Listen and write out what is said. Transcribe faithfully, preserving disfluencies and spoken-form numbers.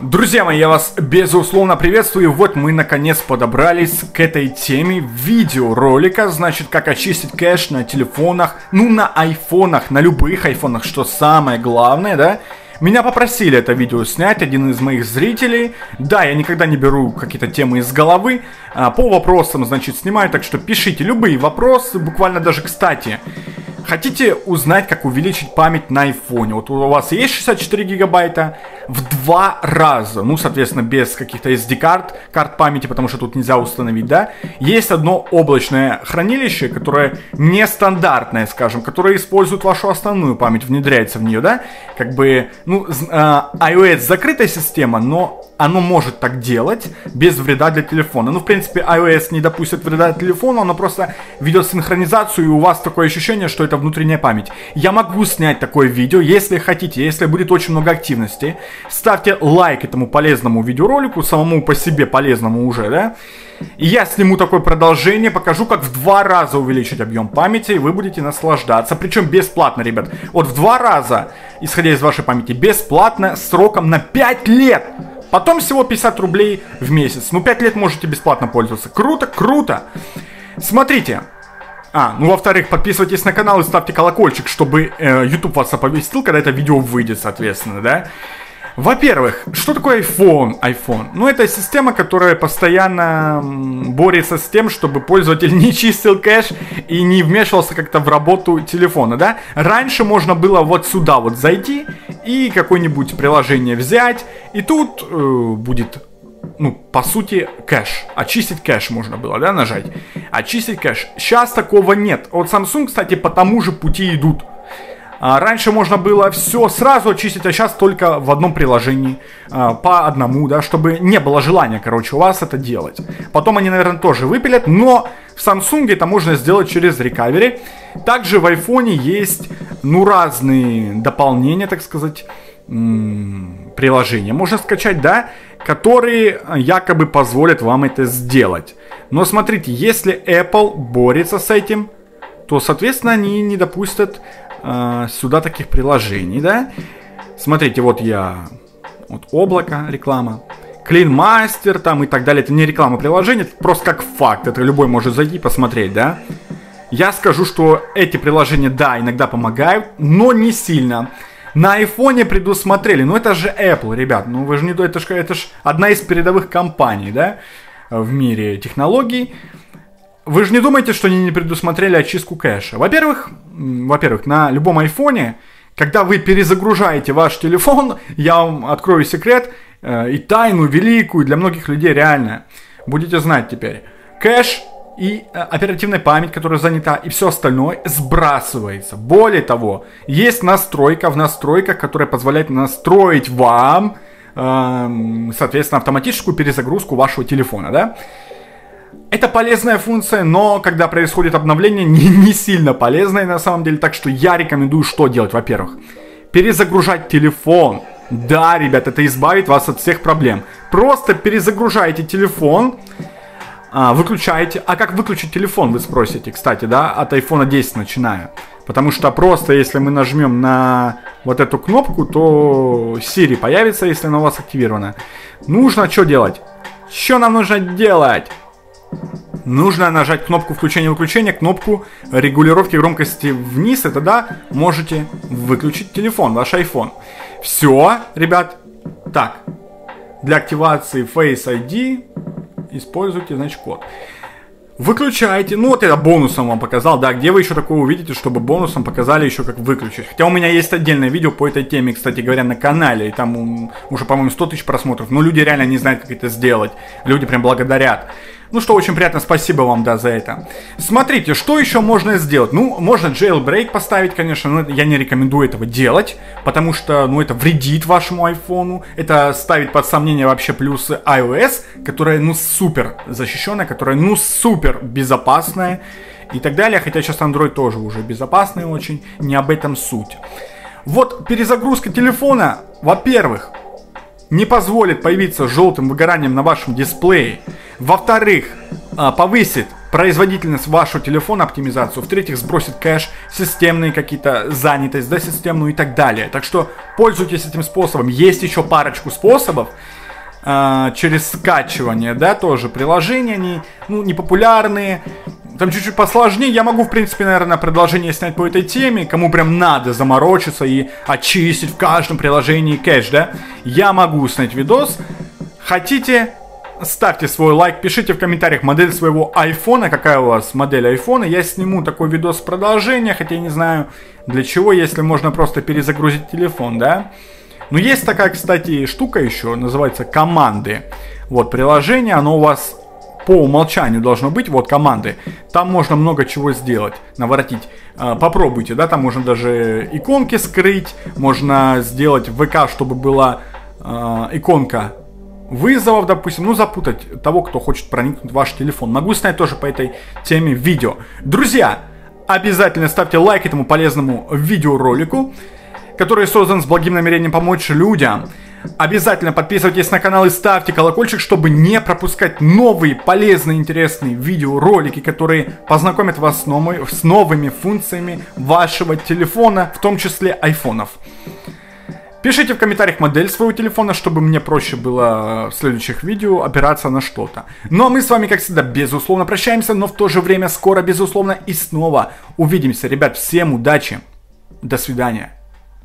Друзья мои, я вас безусловно приветствую. Вот мы наконец подобрались к этой теме видеоролика. Значит, как очистить кэш на телефонах, ну на айфонах, на любых айфонах, что самое главное, да? Меня попросили это видео снять, один из моих зрителей. Да, я никогда не беру какие-то темы из головы. А, по вопросам, значит, снимаю, так что пишите любые вопросы, буквально даже кстати. Хотите узнать, как увеличить память на айфоне? Вот у вас есть шестьдесят четыре гигабайта в два раза. Ну, соответственно, без каких-то эс ди-карт, карт памяти, потому что тут нельзя установить, да? Есть одно облачное хранилище, которое нестандартное, скажем, которое использует вашу основную память, внедряется в нее, да? Как бы, ну, iOS закрытая система, но оно может так делать без вреда для телефона. Ну, в принципе, iOS не допустит вреда телефону, оно просто ведет синхронизацию, и у вас такое ощущение, что это внутренняя память. Я могу снять такое видео, если хотите, если будет очень много активности. Ставьте лайк этому полезному видеоролику, самому по себе полезному уже, да? И я сниму такое продолжение, покажу, как в два раза увеличить объем памяти, и вы будете наслаждаться. Причем бесплатно, ребят. Вот в два раза, исходя из вашей памяти, бесплатно, сроком на пять лет. Потом всего пятьдесят рублей в месяц. Ну, пять лет можете бесплатно пользоваться. Круто, круто. Смотрите. А, ну, во-вторых, подписывайтесь на канал и ставьте колокольчик, чтобы э, YouTube вас оповестил, когда это видео выйдет, соответственно, да? Во-первых, что такое iPhone? iPhone? Ну, это система, которая постоянно борется с тем, чтобы пользователь не чистил кэш и не вмешивался как-то в работу телефона, да? Раньше можно было вот сюда вот зайти и какое-нибудь приложение взять, и тут э, будет... Ну, по сути, кэш. Очистить кэш можно было, да, нажать. Очистить кэш. Сейчас такого нет. Вот Samsung, кстати, по тому же пути идут. А раньше можно было все сразу очистить, а сейчас только в одном приложении. А, по одному, да, чтобы не было желания, короче, у вас это делать. Потом они, наверное, тоже выпилят, но в Samsung это можно сделать через рекавери. Также в iPhone есть, ну, разные дополнения, так сказать, приложения. Можно скачать, да, которые якобы позволят вам это сделать. Но смотрите, если Apple борется с этим, то, соответственно, они не допустят э, сюда таких приложений, да. Смотрите, вот я... Вот облако, реклама. Clean Master там и так далее. Это не реклама приложения, это просто как факт. Это любой может зайти и посмотреть, да. Я скажу, что эти приложения, да, иногда помогают, но не сильно. На айфоне предусмотрели, ну это же Apple, ребят, ну вы же не... Это же это ж одна из передовых компаний, да, в мире технологий. Вы же не думаете, что они не предусмотрели очистку кэша? Во-первых, во-первых, на любом айфоне, когда вы перезагружаете ваш телефон, я вам открою секрет, и тайну великую для многих людей реально, будете знать теперь, кэш и оперативная память, которая занята, и все остальное сбрасывается. Более того, есть настройка в настройках, которая позволяет настроить вам, э, соответственно, автоматическую перезагрузку вашего телефона, да? Это полезная функция, но когда происходит обновление, не, не сильно полезная на самом деле. Так что я рекомендую что делать? Во-первых, перезагружать телефон. Да, ребят, это избавит вас от всех проблем. Просто перезагружайте телефон. А, выключаете. А как выключить телефон, вы спросите, кстати, да, от айфона десять начиная. Потому что просто, если мы нажмем на вот эту кнопку, то Siri появится, если она у вас активирована. Нужно что делать? Что нам нужно делать? Нужно нажать кнопку включения-выключения, кнопку регулировки громкости вниз, и тогда можете выключить телефон, ваш iPhone. Все, ребят. Так, для активации Face ай ди... Используйте, значит, код. Выключаете. Ну, вот это бонусом вам показал. Да, где вы еще такое увидите, чтобы бонусом показали еще, как выключить. Хотя у меня есть отдельное видео по этой теме, кстати говоря, на канале. И там уже, по-моему, сто тысяч просмотров. Но люди реально не знают, как это сделать. Люди прям благодарят. Ну, что очень приятно. Спасибо вам, да, за это. Смотрите, что еще можно сделать. Ну, можно jailbreak поставить, конечно. Но я не рекомендую этого делать. Потому что, ну, это вредит вашему айфону. Это ставит под сомнение вообще плюсы iOS, которая, ну, супер защищенная, которая, ну, супер безопасная и так далее. Хотя сейчас Android тоже уже безопасный очень. Не об этом суть. Вот перезагрузка телефона, во-первых, не позволит появиться желтым выгоранием на вашем дисплее. Во-вторых, повысит производительность вашего телефона, оптимизацию, в-третьих, сбросит кэш, системные какие-то занятость, да, системную и так далее. Так что пользуйтесь этим способом. Есть еще парочку способов э, через скачивание, да, тоже приложения, они, ну, непопулярные. Там чуть-чуть посложнее. Я могу, в принципе, наверное, предложение снять по этой теме. Кому прям надо заморочиться и очистить в каждом приложении кэш, да? Я могу снять видос. Хотите, ставьте свой лайк, пишите в комментариях модель своего айфона, какая у вас модель айфона. Я сниму такой видос продолжения, хотя я не знаю для чего, если можно просто перезагрузить телефон, да? Но есть такая, кстати, штука еще, называется команды. Вот приложение, оно у вас по умолчанию должно быть, вот команды. Там можно много чего сделать, наворотить. Попробуйте, да, там можно даже иконки скрыть, можно сделать в ВК, чтобы была э, иконка вызовов, допустим, ну, запутать того, кто хочет проникнуть в ваш телефон. Могу снять тоже по этой теме видео. Друзья, обязательно ставьте лайк этому полезному видеоролику, который создан с благим намерением помочь людям. Обязательно подписывайтесь на канал и ставьте колокольчик, чтобы не пропускать новые полезные, интересные видеоролики, которые познакомят вас с, новыми, с новыми функциями вашего телефона, в том числе айфонов. Пишите в комментариях модель своего телефона, чтобы мне проще было в следующих видео опираться на что-то. Ну а мы с вами, как всегда, безусловно прощаемся, но в то же время скоро, безусловно, и снова увидимся. Ребят, всем удачи, до свидания.